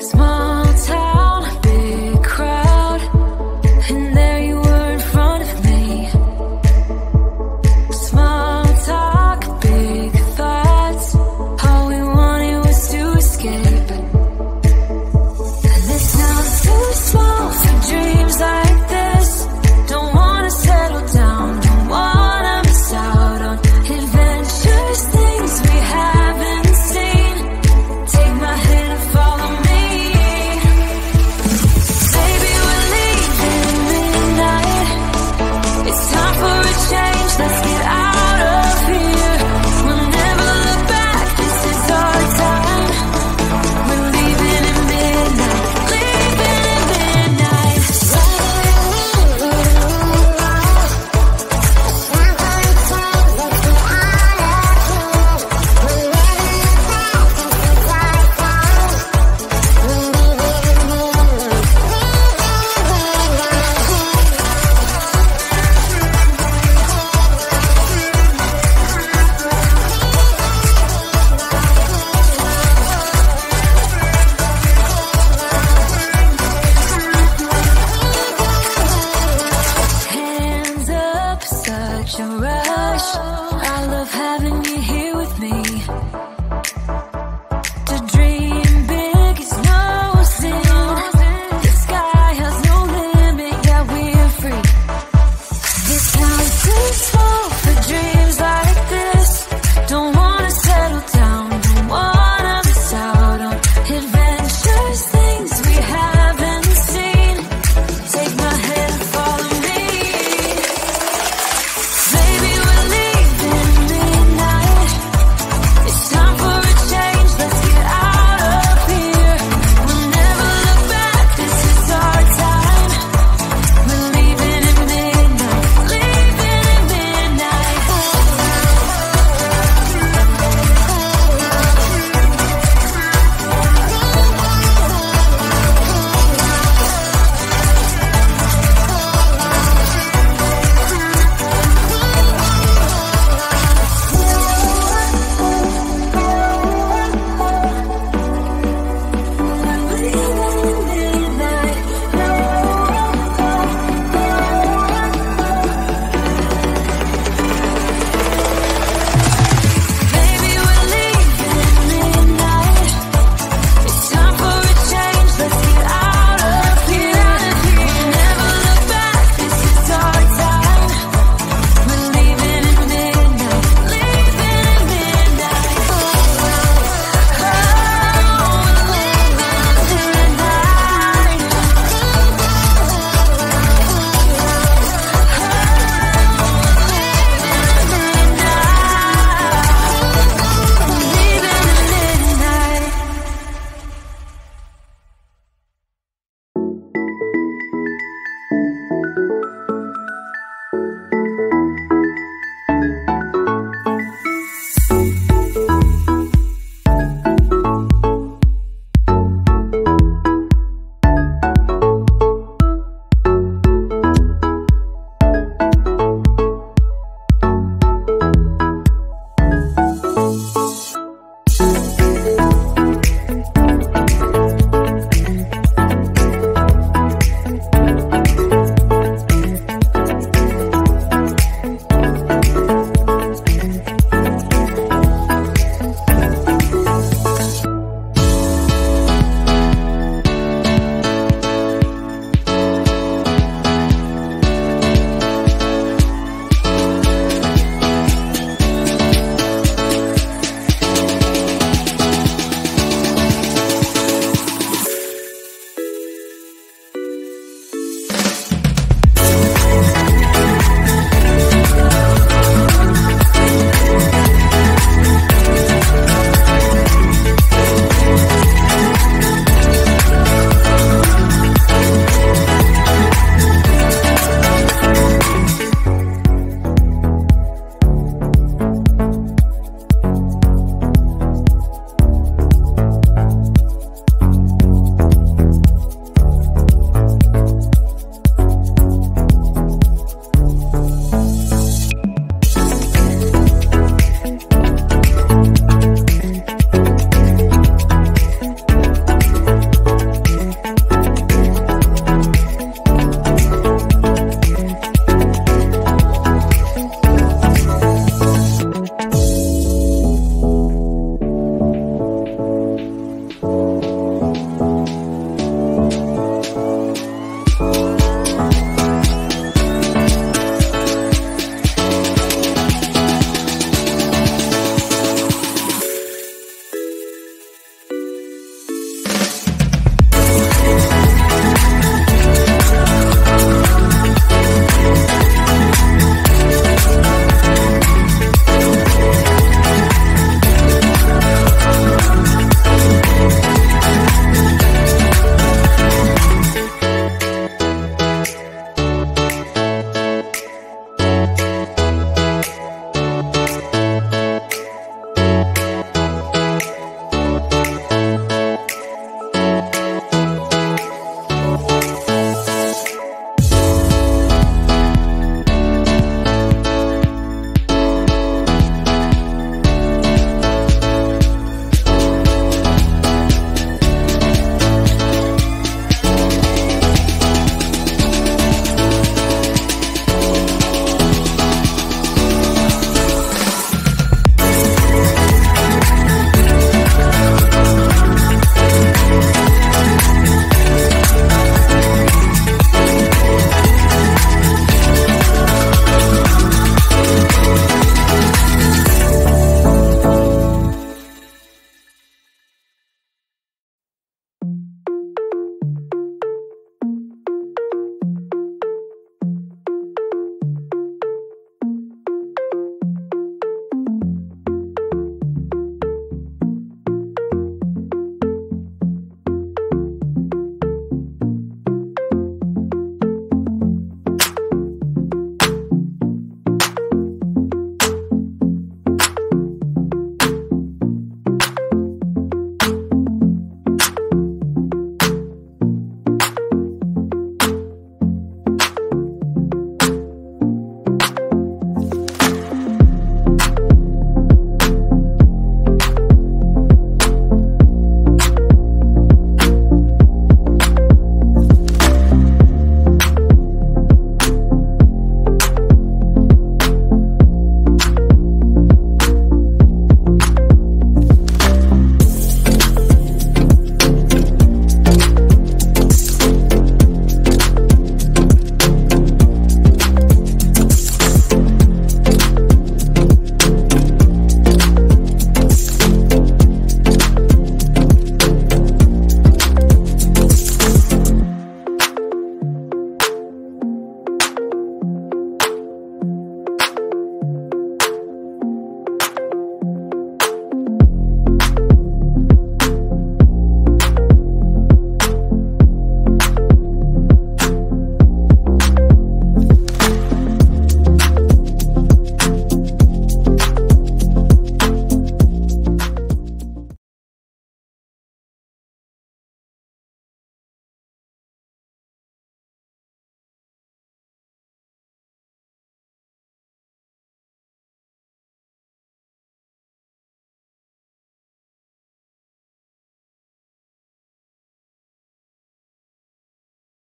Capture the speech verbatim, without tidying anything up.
Small